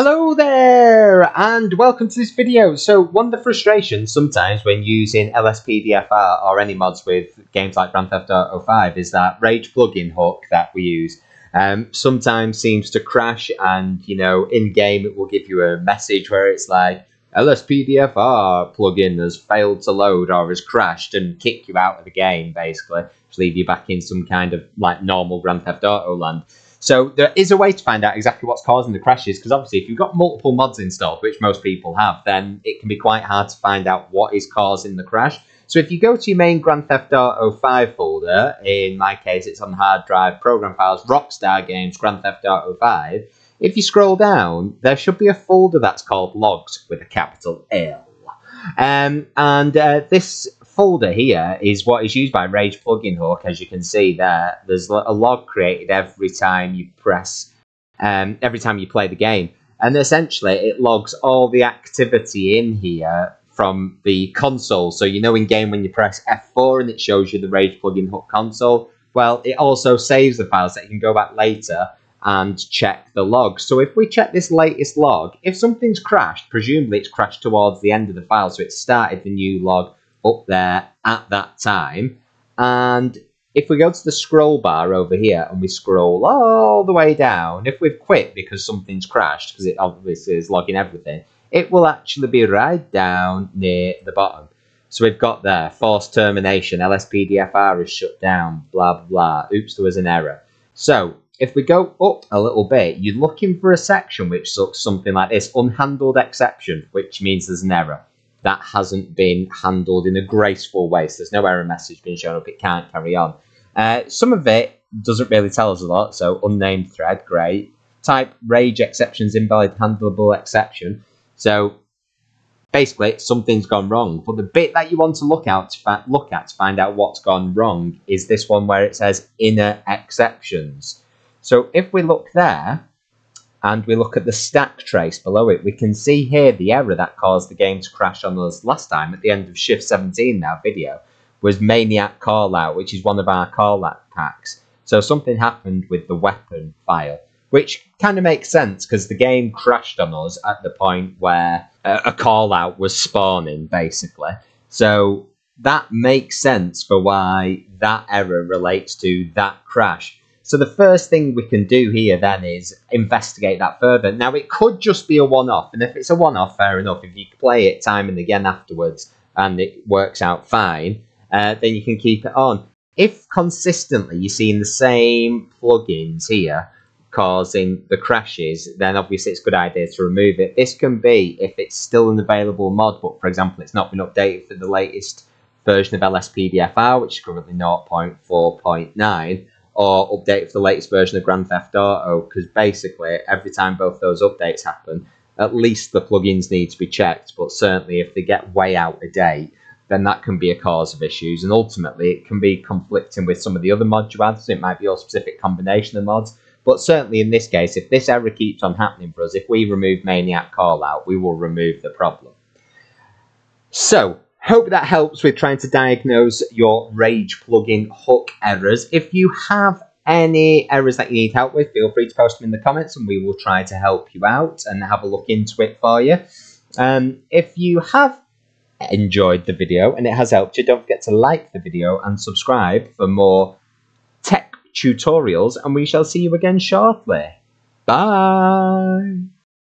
Hello there and welcome to this video. So one of the frustrations sometimes when using LSPDFR or any mods with games like Grand Theft Auto 5 is that Rage Plugin Hook that we use sometimes seems to crash, and you know, in game it will give you a message where it's like LSPDFR plugin has failed to load or has crashed, and kick you out of the game basically, to leave you back in some kind of like normal Grand Theft Auto land. So there is a way to find out exactly what's causing the crashes, because obviously if you've got multiple mods installed, which most people have, then it can be quite hard to find out what is causing the crash. So if you go to your main Grand Theft Auto 5 folder, in my case it's on hard drive, program files, Rockstar Games, Grand Theft Auto 5, if you scroll down, there should be a folder that's called Logs with a capital L. This folder here is what is used by Rage Plugin Hook. As you can see there, there's a log created every time you press, every time you play the game, and essentially it logs all the activity in here from the console. So you know, in game when you press F4 and it shows you the Rage Plugin Hook console, well, it also saves the files that you can go back later and check the log. So if we check this latest log, if something's crashed, presumably it's crashed towards the end of the file, so it started the new log up there at that time. And if we go to the scroll bar over here and we scroll all the way down, if we've quit because something's crashed, because it obviously is logging everything, it will actually be right down near the bottom. So we've got there, forced termination, LSPDFR is shut down, blah blah blah, oops, there was an error. So if we go up a little bit, you're looking for a section which looks something like this, unhandled exception, which means there's an error that hasn't been handled in a graceful way. So there's no error message being shown up, it can't carry on. Some of it doesn't really tell us a lot, so unnamed thread, great. Type rage exceptions, invalid handleable exception. So basically something's gone wrong, but the bit that you want to look at to find out what's gone wrong is this one where it says inner exceptions. So if we look there, and we look at the stack trace below it, we can see here the error that caused the game to crash on us last time at the end of Shift 17 in our video was Maniac Callout, which is one of our callout packs. So something happened with the weapon file, which kind of makes sense because the game crashed on us at the point where a callout was spawning, basically. So that makes sense for why that error relates to that crash. So the first thing we can do here then is investigate that further. Now it could just be a one-off, and if it's a one-off, fair enough. If you play it time and again afterwards and it works out fine, then you can keep it on. If consistently you're seeing the same plugins here causing the crashes, then obviously it's a good idea to remove it. This can be if it's still an available mod, but for example it's not been updated for the latest version of LSPDFR, which is currently 0.4.9. or update for the latest version of Grand Theft Auto, because basically every time both those updates happen, at least the plugins need to be checked, but certainly if they get way out of date, then that can be a cause of issues, and ultimately it can be conflicting with some of the other mods you add, so it might be your specific combination of mods, but certainly in this case, if this error keeps on happening for us, if we remove Maniac Callout, we will remove the problem. So hope that helps with trying to diagnose your Rage Plugin Hook errors. If you have any errors that you need help with, feel free to post them in the comments and we will try to help you out and have a look into it for you. If you have enjoyed the video and it has helped you, don't forget to like the video and subscribe for more tech tutorials, and we shall see you again shortly. Bye!